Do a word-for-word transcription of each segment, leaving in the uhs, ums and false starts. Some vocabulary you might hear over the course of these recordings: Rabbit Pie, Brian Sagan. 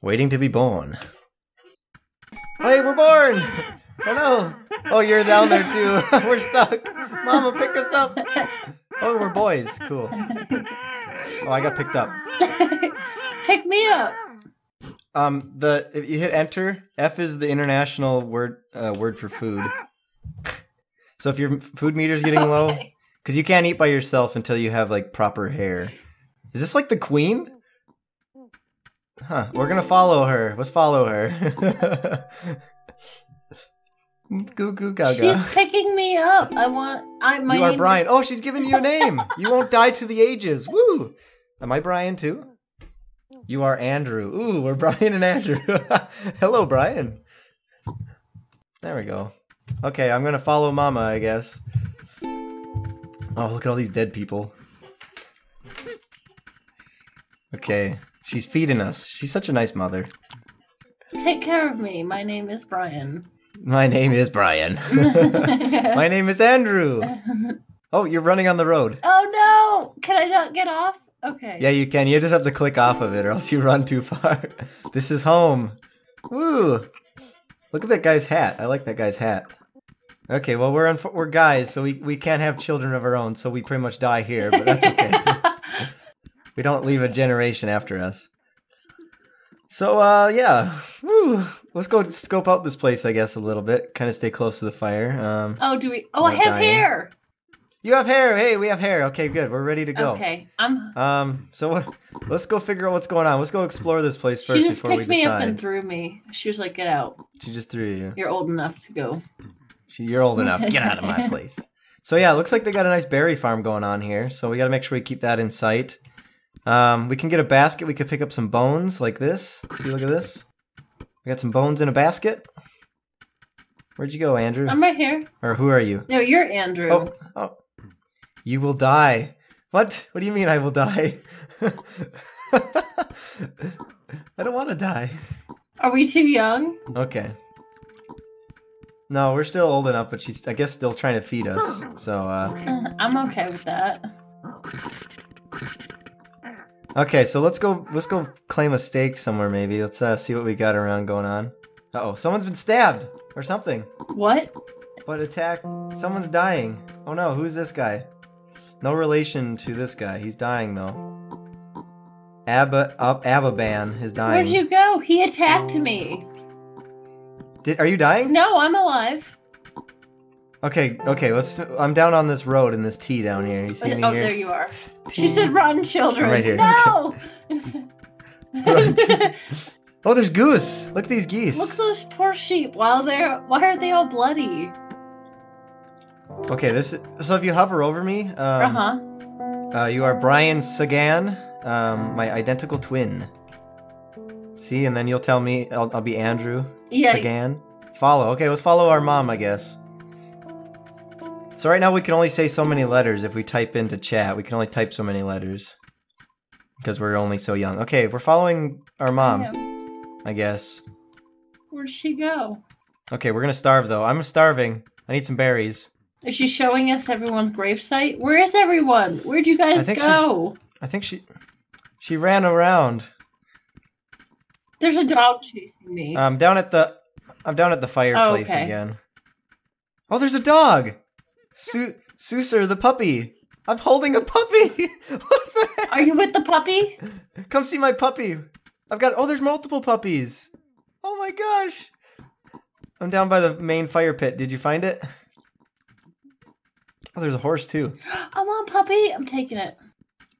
Waiting to be born. Hey, we're born! Oh no! Oh, you're down there too. We're stuck. Mama, pick us up. Oh, we're boys. Cool. Oh, I got picked up. Pick me up. Um, the if you hit enter, F is the international word uh, word for food. So if your food meter's getting okay. low, because you can't eat by yourself until you have like proper hair. Is this like the queen? Huh? We're gonna follow her. Let's follow her. Goo goo gaga. She's picking me up. I want. I my. You are name Brian. Is... Oh, she's giving you a name. You won't die to the ages. Woo! Am I Brian too? You are Andrew. Ooh, we're Brian and Andrew. Hello, Brian. There we go. Okay, I'm gonna follow Mama, I guess. Oh, look at all these dead people. Okay, she's feeding us. She's such a nice mother. Take care of me. My name is Brian. My name is Brian. My name is Andrew. Oh, you're running on the road. Oh no! Can I not get off? Okay. Yeah, you can. You just have to click off of it or else you run too far. This is home. Woo! Look at that guy's hat. I like that guy's hat. Okay, well, we're on, we're guys, so we, we can't have children of our own, so we pretty much die here, but that's okay. We don't leave a generation after us. So, uh, yeah. Woo. Let's go scope out this place, I guess, a little bit. Kind of stay close to the fire. Um, oh, do we? Oh, I have dying. hair! You have hair! Hey, we have hair. Okay, good. We're ready to go. Okay, I'm... Um, so what, let's go figure out what's going on. Let's go explore this place first before we decide. She just picked me up and threw me. She was like, get out. She just threw you. You're old enough to go. She, you're old enough. Get out of my place. So yeah, it looks like they got a nice berry farm going on here. So we got to make sure we keep that in sight. Um, we can get a basket. We could pick up some bones like this. See, look at this. We got some bones in a basket. Where'd you go, Andrew? I'm right here. Or who are you? No, you're Andrew. Oh, oh. You will die. What? What do you mean I will die? I don't want to die. Are we too young? Okay. No, we're still old enough, but she's, I guess, still trying to feed us. So, uh... I'm okay with that. Okay, so let's go, let's go claim a stake somewhere, maybe. Let's, uh, see what we got around going on. Uh-oh, someone's been stabbed! Or something. What? What attack? Someone's dying. Oh no, who's this guy? No relation to this guy. He's dying though. Abba, uh, Ababan is dying. Where'd you go? He attacked me. Did are you dying? No, I'm alive. Okay, okay. Let's. I'm down on this road in this tea down here. You see me oh, here? Oh, there you are. Tea. She said, "Rotten children." I'm right here. No. Okay. Oh, there's goose. Look at these geese. Look at those poor sheep. While they're why are they all bloody? Okay, this. Is, so if you hover over me, um, uh huh, uh, you are Brian Sagan, um, my identical twin. See, and then you'll tell me. I'll, I'll be Andrew yeah, Sagan. Follow. Okay, let's follow our mom, I guess. So right now we can only say so many letters if we type into chat. We can only type so many letters because we're only so young. Okay, we're following our mom, I, I guess. Where'd she go? Okay, we're gonna starve though. I'm starving. I need some berries. Is she showing us everyone's gravesite? Where is everyone? Where'd you guys I think go? I think she she ran around. There's a dog chasing me. I'm um, down at the I'm down at the fireplace oh, okay. again. Oh, there's a dog. Su Suser the puppy. I'm holding a puppy. What the heck? Are you with the puppy? Come see my puppy. I've got oh, there's multiple puppies. Oh my gosh. I'm down by the main fire pit. Did you find it? Oh, there's a horse too. I want a puppy. I'm taking it.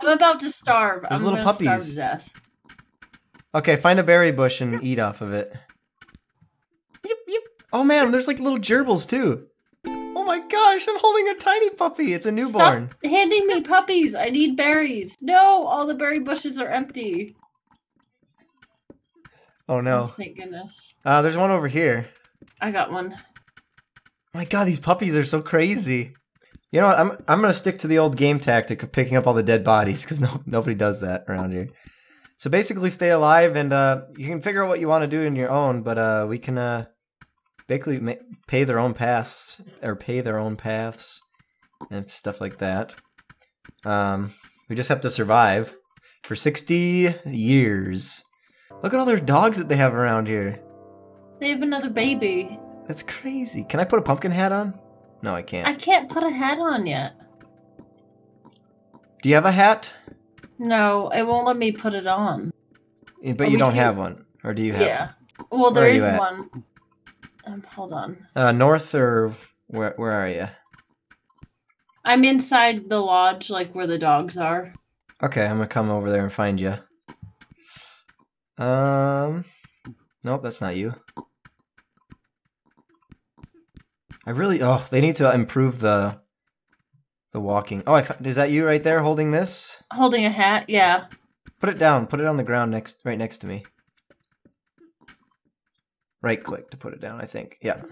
I'm about to starve. There's I'm little puppies. Starve to death. Okay, find a berry bush and eat off of it. Yep, yep. Oh man, there's like little gerbils too. Oh my gosh, I'm holding a tiny puppy. It's a newborn. Stop handing me puppies. I need berries. No, all the berry bushes are empty. Oh no. Oh, thank goodness. Uh, there's one over here. I got one. My God, these puppies are so crazy. You know what? I'm I'm gonna stick to the old game tactic of picking up all the dead bodies because no nobody does that around here. So basically, stay alive, and uh, you can figure out what you want to do in your own. But uh, we can uh, basically pay their own paths or pay their own paths and stuff like that. Um, we just have to survive for sixty years. Look at all their dogs that they have around here. They have another baby. That's crazy. Can I put a pumpkin hat on? No, I can't. I can't put a hat on yet. Do you have a hat? No, it won't let me put it on. Yeah, but oh, you don't have one. Or do you have yeah. one? Well, there is one. Um, hold on. Uh, north or where, where are you? I'm inside the lodge, like where the dogs are. Okay, I'm going to come over there and find you. Um, nope, that's not you. I really, oh, they need to improve the the walking. Oh, I, is that you right there holding this? Holding a hat, yeah. Put it down. Put it on the ground next, right next to me. Right click to put it down, I think. Yeah.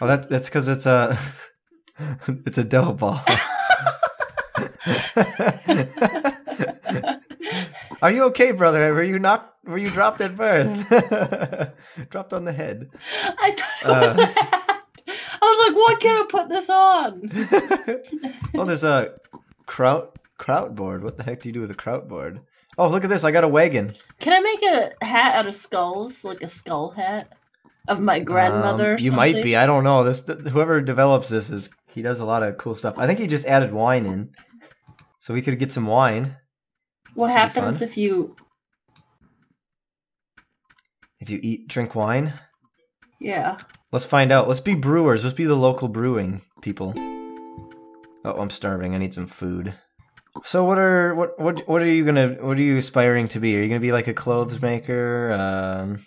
Oh, that, that's because it's a, it's a devil ball. Are you okay, brother? Were you knocked? Were you dropped at birth? Dropped on the head. I thought it was uh, a hat. I was like, why can't I put this on? Oh, there's a kraut kraut board. What the heck do you do with a kraut board? Oh, look at this! I got a wagon. Can I make a hat out of skulls, like a skull hat of my grandmother? Um, or you something? Might be. I don't know. This whoever develops this is he does a lot of cool stuff. I think he just added wine in, so we could get some wine. What happens if you if you eat drink wine? Yeah. Let's find out. Let's be brewers. Let's be the local brewing people. Oh, I'm starving. I need some food. So what are what what what are you gonna what are you aspiring to be? Are you gonna be like a clothes maker, um,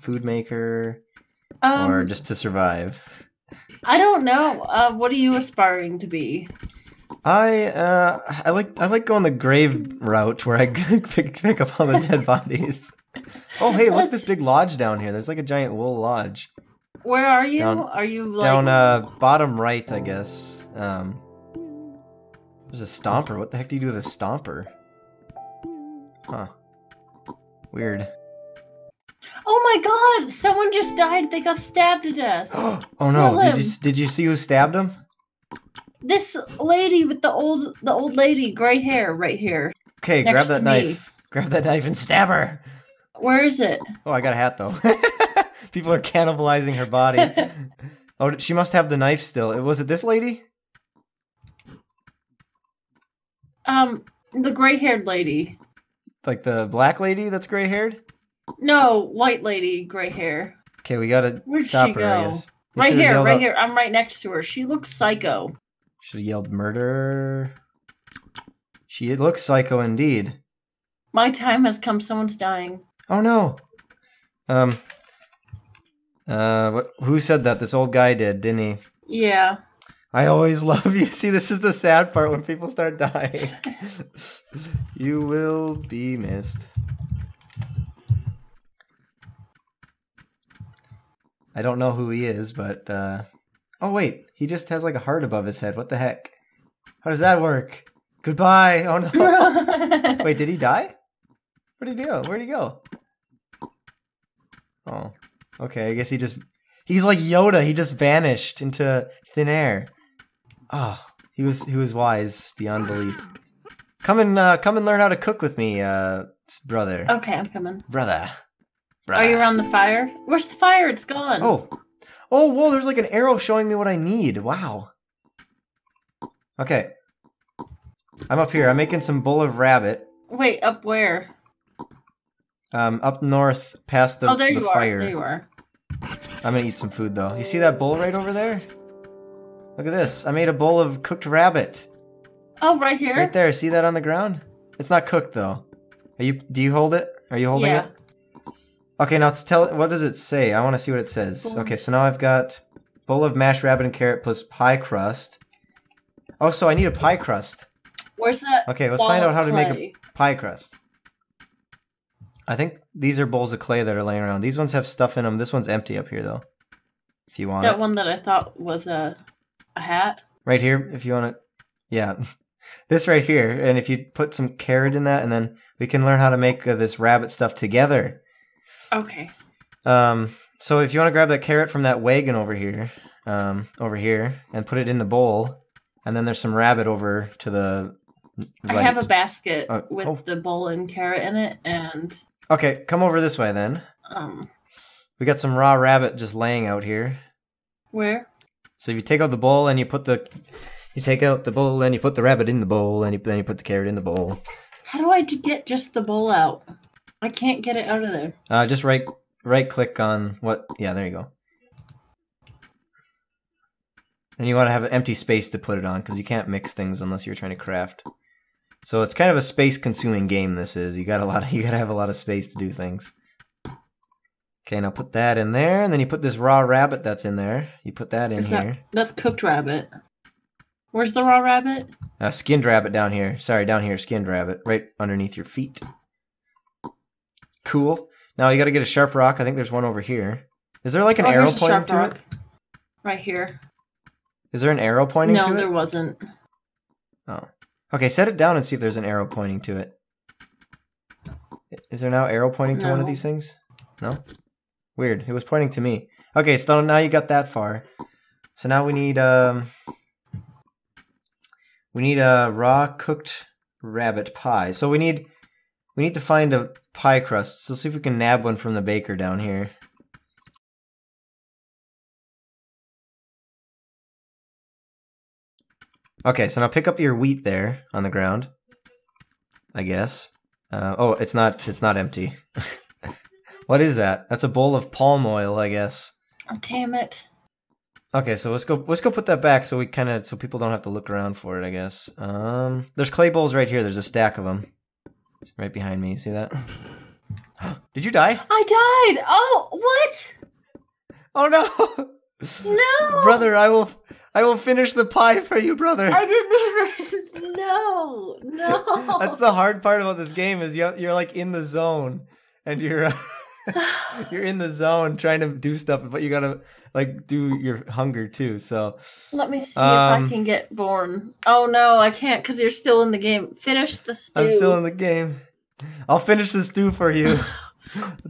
food maker, um, or just to survive? I don't know. Uh, what are you aspiring to be? I uh I like I like going the grave route where I pick pick up all the dead bodies. Oh hey, look at this big lodge down here. There's like a giant wool lodge. Where are you? Down, are you like down uh bottom right, I guess. Um. There's a stomper. What the heck do you do with a stomper? Huh. Weird. Oh my god! Someone just died. They got stabbed to death. Oh no! Did you did you see who stabbed him? This lady with the old the old lady, gray hair, right here. Okay, grab that knife. Grab that knife and stab her. Where is it? Oh, I got a hat though. People are cannibalizing her body. Oh, she must have the knife still. Was it this lady? Um, the gray-haired lady. Like the black lady that's gray-haired? No, white lady, gray hair. Okay, we gotta Where'd stop she her, go? I guess. We right here, right out... here. I'm right next to her. She looks psycho. Should've yelled murder. She looks psycho indeed. My time has come. Someone's dying. Oh no. Um. Uh, what, who said that? This old guy did, didn't he? Yeah. I always love you. See, this is the sad part when people start dying. You will be missed. I don't know who he is, but... Uh... Oh, wait. He just has like a heart above his head. What the heck? How does that work? Goodbye. Oh, no. Wait, did he die? Where'd he go? Where'd he go? Oh, okay. I guess he just... He's like Yoda. He just vanished into thin air. Oh, he was he was wise beyond belief. Come and uh, come and learn how to cook with me, uh, brother. Okay, I'm coming. Brother. brother. Are you around the fire? Where's the fire? It's gone. Oh, oh, whoa! There's like an arrow showing me what I need. Wow. Okay, I'm up here. I'm making some bowl of rabbit. Wait, up where? Um, up north, past the oh, there the you fire. Are. There you are. I'm gonna eat some food though. You see that bowl right over there? Look at this. I made a bowl of cooked rabbit. Oh, right here? Right there. See that on the ground? It's not cooked though. Are you? Do you hold it? Are you holding yeah. it? Okay, now tell it. What does it say? I want to see what it says. Okay, so now I've got bowl of mashed rabbit and carrot plus pie crust. Oh, so I need a pie crust. Where's that? Okay, let's find out how to make a pie crust. I think these are bowls of clay that are laying around. These ones have stuff in them. This one's empty up here though. If you want that it. One that I thought was a. A hat? Right here, if you want to... Yeah. This right here. And if you put some carrot in that, and then we can learn how to make uh, this rabbit stuff together. Okay. Um. So if you want to grab that carrot from that wagon over here, um, over here, and put it in the bowl, and then there's some rabbit over to the right. I have a basket oh, with oh. the bowl and carrot in it, and... Okay, come over this way then. Um. We got some raw rabbit just laying out here. Where? So if you take out the bowl and you put the, you take out the bowl and you put the rabbit in the bowl and you, then you put the carrot in the bowl. How do I get just the bowl out? I can't get it out of there. Uh, just right, right click on what? Yeah, there you go. And you want to have an empty space to put it on because you can't mix things unless you're trying to craft. So it's kind of a space-consuming game. This is you got a lot. Of, you got to have a lot of space to do things. Okay, now put that in there, and then you put this raw rabbit that's in there. You put that in is that, here. That's cooked rabbit. Where's the raw rabbit? Uh, skinned rabbit down here. Sorry, down here, skinned rabbit. Right underneath your feet. Cool. Now you gotta get a sharp rock. I think there's one over here. Is there like an oh, arrow pointing to rock. It? Right here. Is there an arrow pointing no, to it? No, there wasn't. Oh. Okay, set it down and see if there's an arrow pointing to it. Is there now arrow pointing no. to one of these things? No? Weird. It was pointing to me. Okay, so now you got that far. So now we need um we need a raw cooked rabbit pie. So we need we need to find a pie crust. So let's see if we can nab one from the baker down here. Okay, so now pick up your wheat there on the ground. I guess. Uh, oh, it's not it's not empty. What is that? That's a bowl of palm oil, I guess. Oh, damn it. Okay, so let's go let's go put that back so we kind of so people don't have to look around for it, I guess. Um, there's clay bowls right here. There's a stack of them. It's right behind me. You see that? Did you die? I died. Oh, what? Oh no. No. Brother, I will I will finish the pie for you, brother. I didn't even No. No. That's the hard part about this game is you you're like in the zone and you're uh, you're in the zone trying to do stuff, but you gotta like do your hunger too. So let me see um, if I can get born. Oh no, I can't because you're still in the game. Finish the stew. I'm still in the game. I'll finish the stew for you.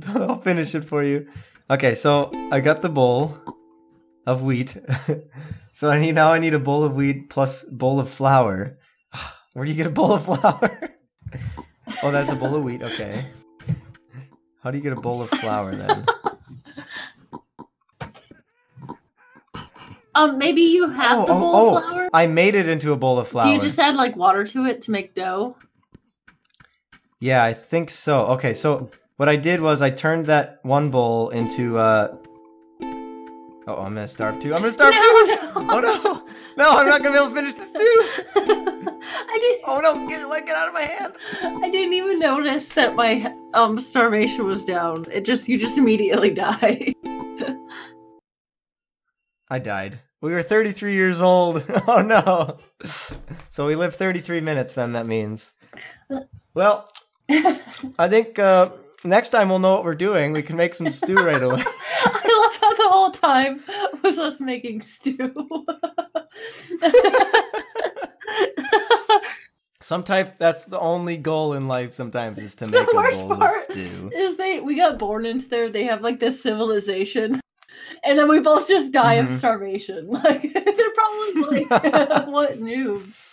I'll finish it for you. Okay, so I got the bowl of wheat. So I need now I need a bowl of wheat plus bowl of flour. Where do you get a bowl of flour? Oh, that's a bowl of wheat. Okay. How do you get a bowl of flour then? Um, maybe you have oh, the bowl oh, oh. of flour? I made it into a bowl of flour. Do you just add like water to it to make dough? Yeah, I think so. Okay, so what I did was I turned that one bowl into uh oh, I'm gonna starve too. I'm gonna starve no, too! No. Oh no! No, I'm not gonna be able to finish this too! I didn't. Oh no! Get like get out of my hand! I didn't even notice that my um starvation was down. It just you just immediately died. I died. We were thirty-three years old. Oh no! So we lived thirty-three minutes. Then that means. Well, I think uh, next time we'll know what we're doing. We can make some stew right away. I love how the whole time was us making stew. Sometimes that's the only goal in life. Sometimes is to make the worst a bowl part of stew. Is they we got born into there. They have like this civilization, and then we both just die mm-hmm. of starvation. Like they're probably like, what noobs?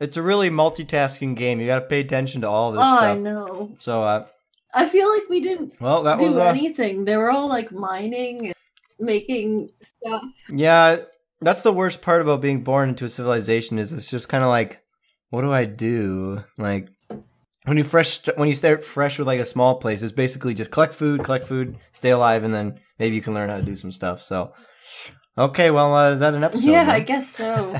It's a really multitasking game. You got to pay attention to all this oh, stuff. I know. So uh, I feel like we didn't well that do was, uh... anything. They were all like mining, and making stuff. Yeah, that's the worst part about being born into a civilization. Is it's just kind of like. What do I do? Like when you fresh when you start fresh with like a small place, it's basically just collect food, collect food, stay alive, and then maybe you can learn how to do some stuff. So, okay, well, uh, is that an episode? Yeah, then? I guess so.